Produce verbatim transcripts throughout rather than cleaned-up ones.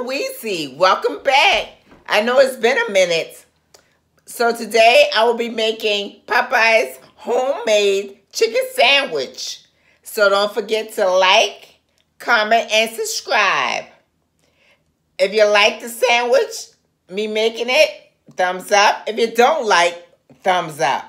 Weezy, welcome back. I know it's been a minute. So today I will be making Popeye's homemade chicken sandwich. So don't forget to like, comment, and subscribe. If you like the sandwich, me making it, thumbs up. If you don't like, thumbs up.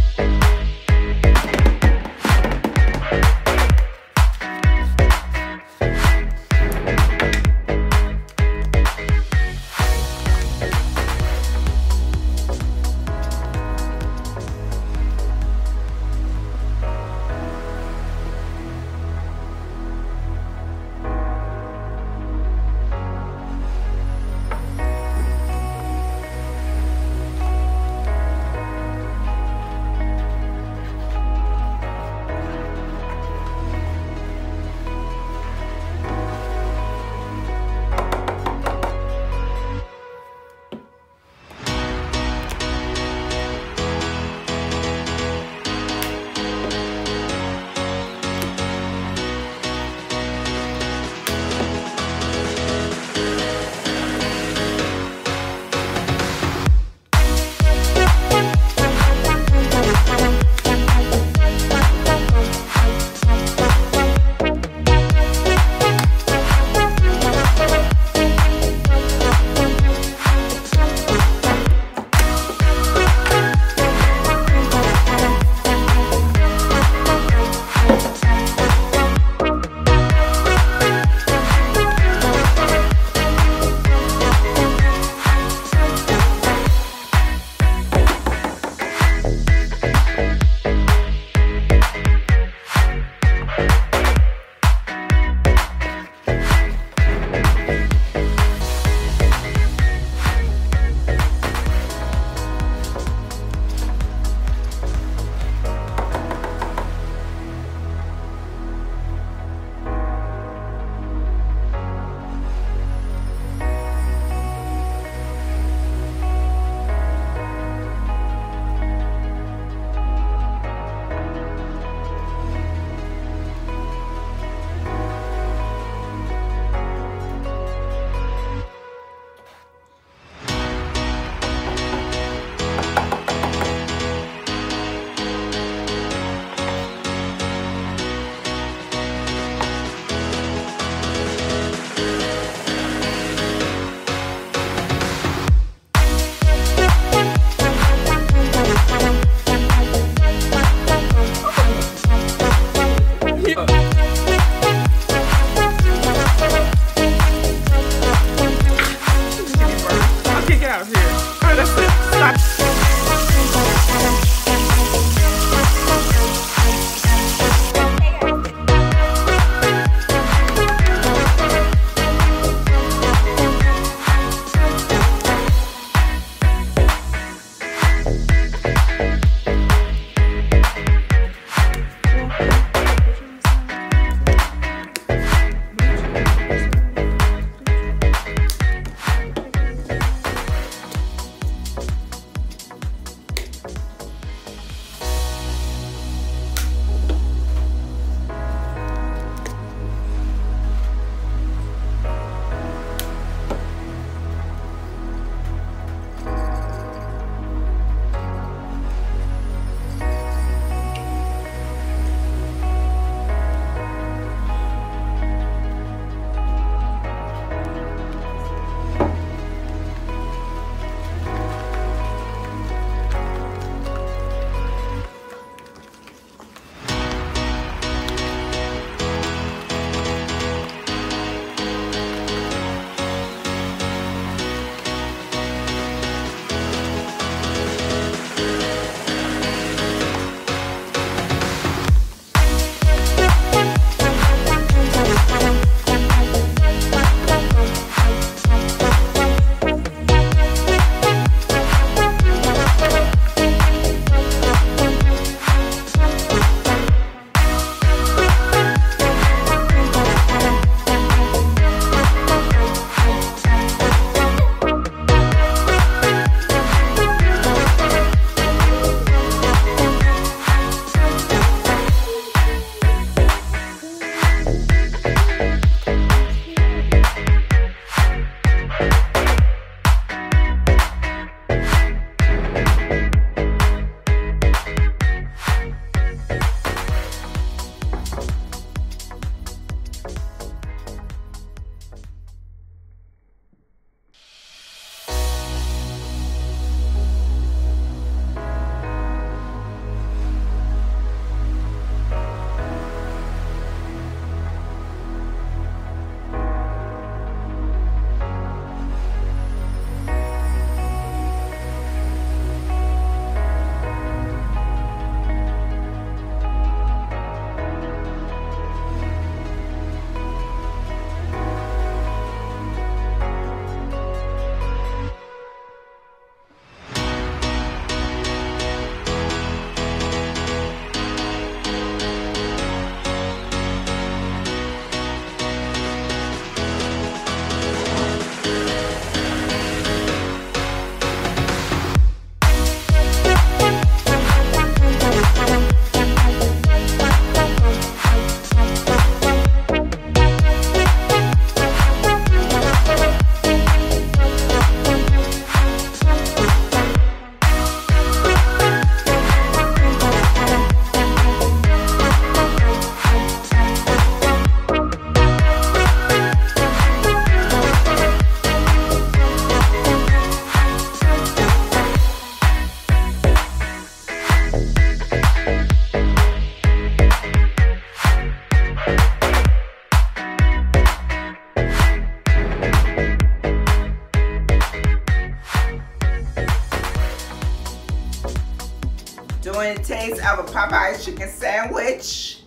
Doing a taste of a Popeyes chicken sandwich.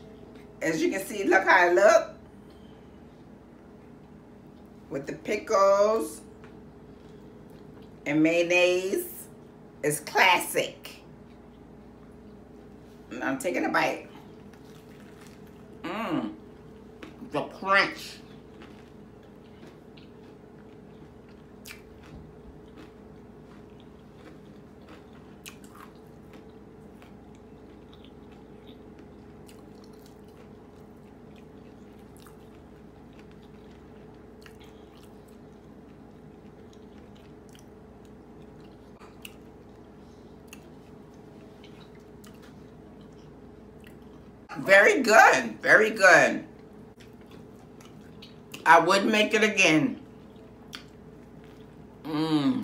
As you can see, look how it look. With the pickles and mayonnaise. It's classic. And I'm taking a bite. Mmm. The crunch. Very good, very good. I would make it again. Mmm.